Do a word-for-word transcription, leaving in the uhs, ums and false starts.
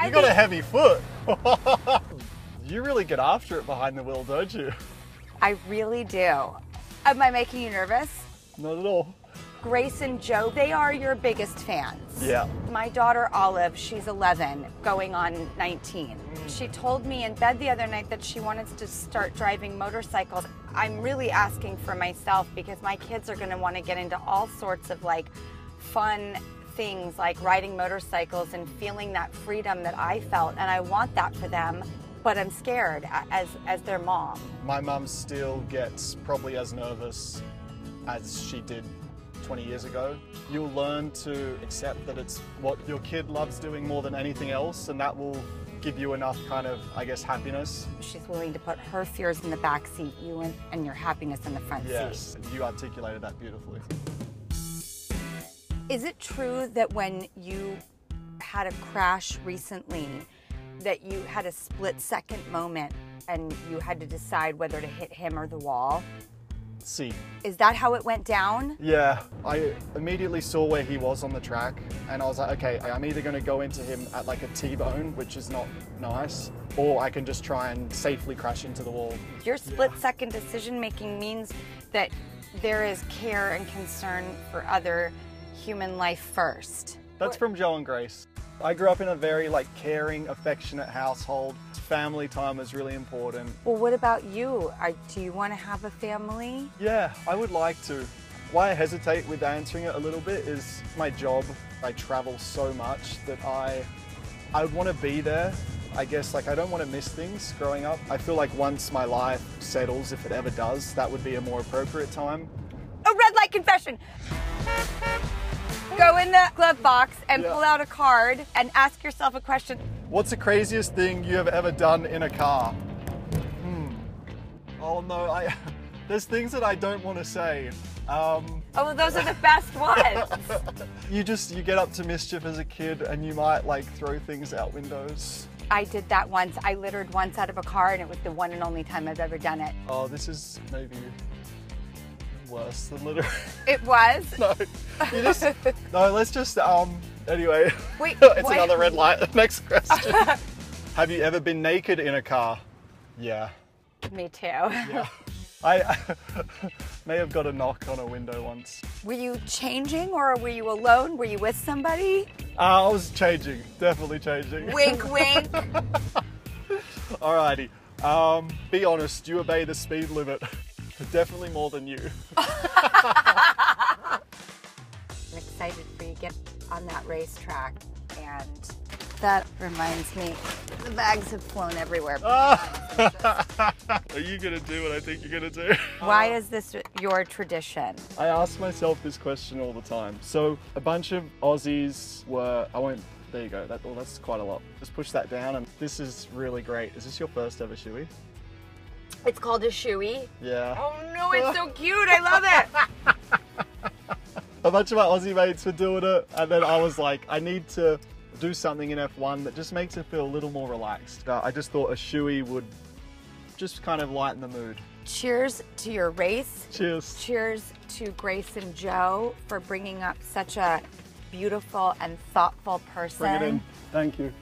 I you got think... a heavy foot. You really get after it behind the wheel, don't you? I really do. Am I making you nervous? Not at all. Grace and Joe, they are your biggest fans. Yeah. My daughter Olive, she's eleven, going on nineteen. Mm. She told me in bed the other night that she wanted to start driving motorcycles. I'm really asking for myself because my kids are going to want to get into all sorts of like fun things like riding motorcycles and feeling that freedom that I felt, and I want that for them. But I'm scared as, as their mom. My mom still gets probably as nervous as she did twenty years ago. You'll learn to accept that it's what your kid loves doing more than anything else, and that will give you enough kind of, I guess, happiness. She's willing to put her fears in the back seat, you in, and your happiness in the front yes, seat. Yes, you articulated that beautifully. Is it true that when you had a crash recently, that you had a split second moment and you had to decide whether to hit him or the wall? See. Is that how it went down? Yeah, I immediately saw where he was on the track and I was like, okay, I'm either gonna go into him at like a T-bone, which is not nice, or I can just try and safely crash into the wall. Your split yeah. second decision making means that there is care and concern for other human life first. That's from Joe and Grace. I grew up in a very like caring, affectionate household. Family time is really important. Well, what about you? I, do you want to have a family? Yeah, I would like to. Why I hesitate with answering it a little bit is my job. I travel so much that I, I want to be there. I guess like I don't want to miss things growing up. I feel like once my life settles, if it ever does, that would be a more appropriate time. A red light confession. Go in the glove box and yeah. pull out a card and ask yourself a question. What's the craziest thing you have ever done in a car? Hmm. Oh no, I, there's things that I don't want to say. Um, oh, well, those are the best ones. you just, you get up to mischief as a kid and you might like throw things out windows. I did that once. I littered once out of a car and it was the one and only time I've ever done it. Oh, this is maybe worse than littering. It was? No. You just, no, let's just, um, anyway. Wait, it's what? Another red light. Next question. Have you ever been naked in a car? Yeah. Me too. Yeah. I, I may have got a knock on a window once. Were you changing or were you alone? Were you with somebody? Uh, I was changing. Definitely changing. Wink, wink. Alrighty. Um, be honest, you obey the speed limit. Definitely more than you. I'm excited for you to get on that racetrack, and that reminds me, the bags have flown everywhere. Ah. Are you gonna do what I think you're gonna do? Why is this your tradition? I ask myself this question all the time. So a bunch of Aussies were, I won't, there you go, that, well, that's quite a lot. Just push that down, and this is really great. Is this your first ever shoey? It's called a shoey. Yeah. Oh no, it's so cute. I love it. A bunch of my Aussie mates were doing it, and then I was like, I need to do something in F one that just makes it feel a little more relaxed. Uh, I just thought a shoey would just kind of lighten the mood. Cheers to your race. Cheers. Cheers to Grace and Joe for bringing up such a beautiful and thoughtful person. Bring it in. Thank you.